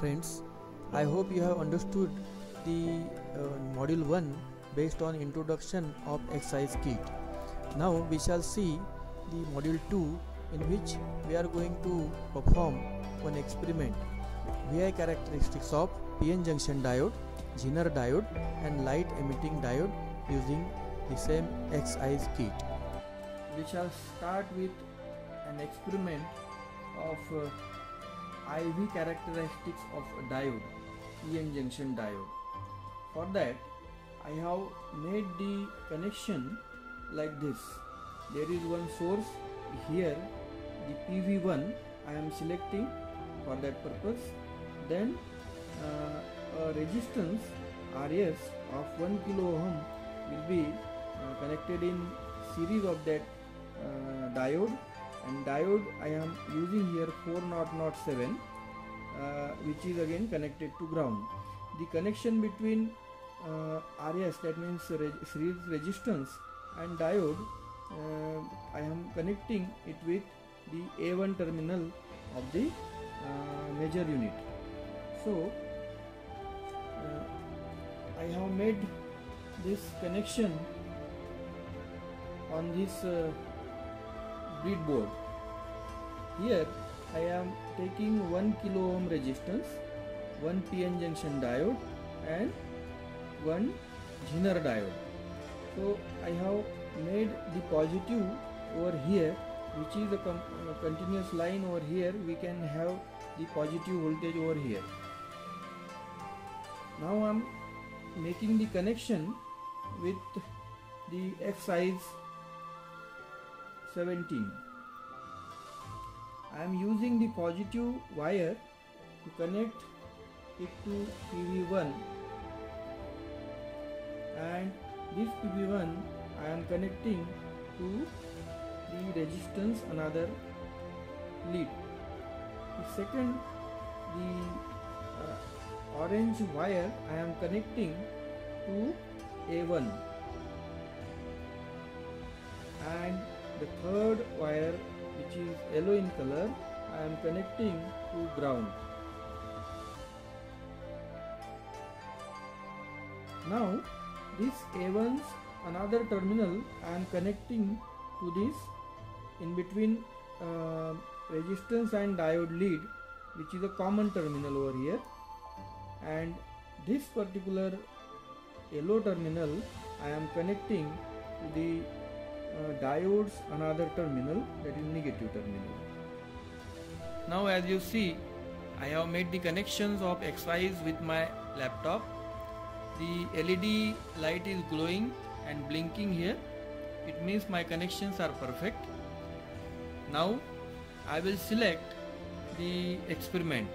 Friends, I hope you have understood the module 1 based on introduction of XIS kit. Now we shall see the module 2 in which we are going to perform one experiment. VI characteristics of PN junction diode, Zener diode and light emitting diode using the same XIS kit. We shall start with an experiment of IV characteristics of a diode, PN junction diode. For that, I have made the connection like this. There is one source here, the PV1 I am selecting for that purpose. Then a resistance RS of 1 kilo ohm will be connected in series of that diode, and diode I am using here 4007, which is again connected to ground. The connection between RS, that means series resistance, and diode, I am connecting it with the A1 terminal of the measure unit. So I have made this connection on this breadboard. Here I am taking 1 kilo ohm resistance, 1 PN junction diode and 1 Zener diode. So I have made the positive over here, which is a continuous line. Over here we can have the positive voltage over here. Now I am making the connection with the XIS 17. I am using the positive wire to connect it to PV1, and this PV1 I am connecting to the resistance, another lead. The second, the orange wire I am connecting to A1, and the third wire, which is yellow in color, I am connecting to ground. Now this A1's another terminal I am connecting to this in between resistance and diode lead, which is a common terminal over here, and this particular yellow terminal I am connecting to the diode's another terminal, that is negative terminal. Now as you see, I have made the connections of XIS with my laptop. The LED light is glowing and blinking here. It means my connections are perfect. Now I will select the experiment.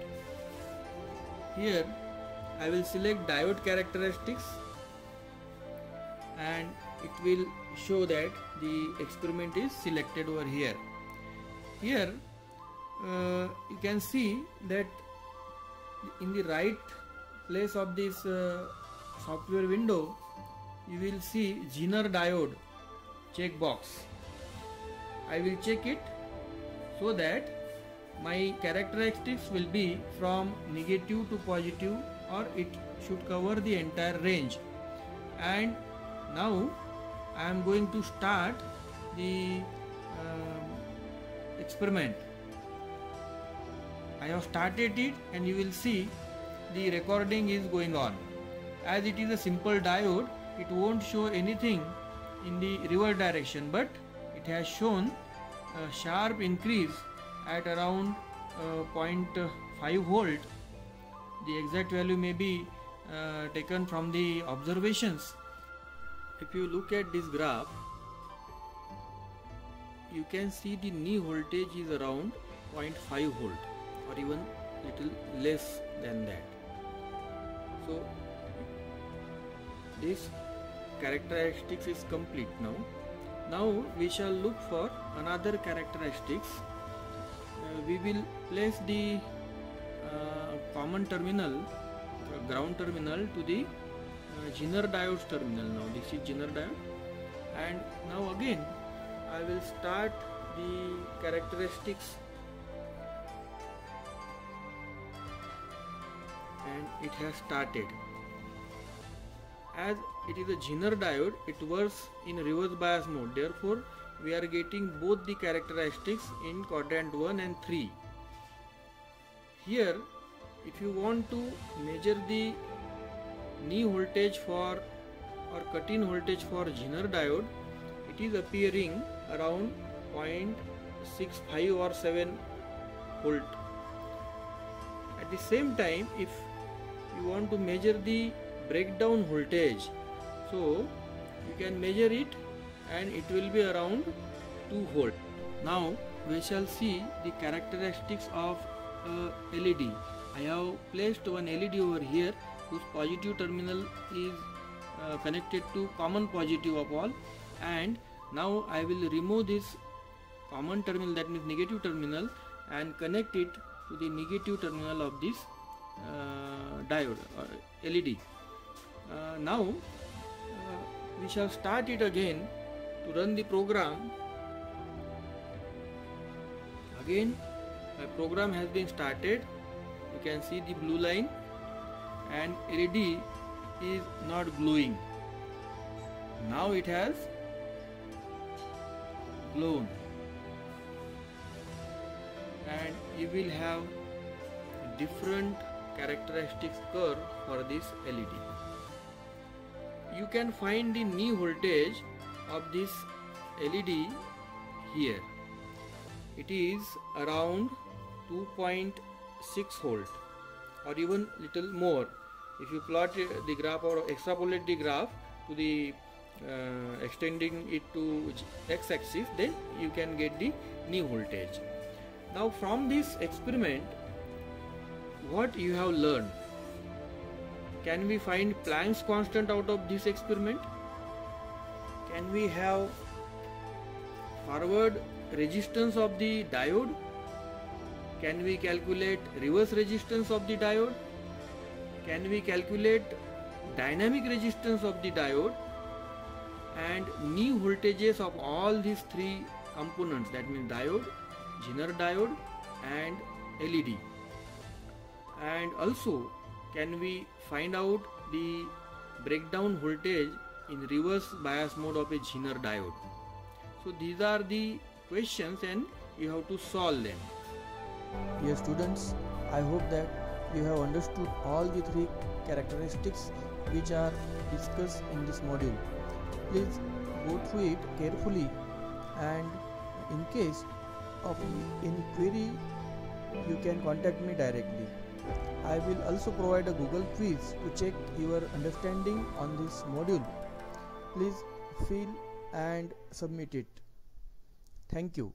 Here I will select diode characteristics, and it will show that the experiment is selected over here. Here you can see that in the right place of this software window you will see Zener diode checkbox. I will check it so that my characteristics will be from negative to positive, or it should cover the entire range. And now I am going to start the experiment. I have started it, and you will see the recording is going on. As it is a simple diode, it won't show anything in the reverse direction, but it has shown a sharp increase at around 0.5 volt. The exact value may be taken from the observations. If you look at this graph, you can see the new voltage is around 0.5 volt or even little less than that. So this characteristics is complete now. Now we shall look for another characteristics. We will place the common terminal, ground terminal, to the Zener diode's terminal. Now this is Zener diode, and now again I will start the characteristics. and it has started. As it is a Zener diode, it works in reverse bias mode. Therefore, we are getting both the characteristics in quadrant 1 and 3. Here, if you want to measure the knee voltage for or cut-in voltage for Zener diode, it is appearing around 0.65 or 7 volt. At the same time, if you want to measure the breakdown voltage, so you can measure it and it will be around 2 volt. Now we shall see the characteristics of a LED. I have placed one LED over here whose positive terminal is connected to common positive of all, and now I will remove this common terminal, that means negative terminal, and connect it to the negative terminal of this diode or LED. Now we shall start it again to run the program. Again, the program has been started. You can see the blue line and LED is not glowing. Now it has glown, and you will have different characteristics curve for this LED. You can find the knee voltage of this LED here. It is around 2.6 volt or even little more. If you plot the graph or extrapolate the graph to the extending it to x-axis, then you can get the knee voltage. Now from this experiment, what you have learned? Can we find Planck's constant out of this experiment? Can we have forward resistance of the diode? Can we calculate reverse resistance of the diode? Can we calculate dynamic resistance of the diode? And knee voltages of all these three components, that means diode, Zener diode and LED. And also, can we find out the breakdown voltage in reverse bias mode of a Zener diode? So these are the questions and you have to solve them. Dear students, I hope that you have understood all the three characteristics which are discussed in this module. Please go through it carefully, and in case of inquiry you can contact me directly. I will also provide a Google quiz to check your understanding on this module. Please fill and submit it. Thank you.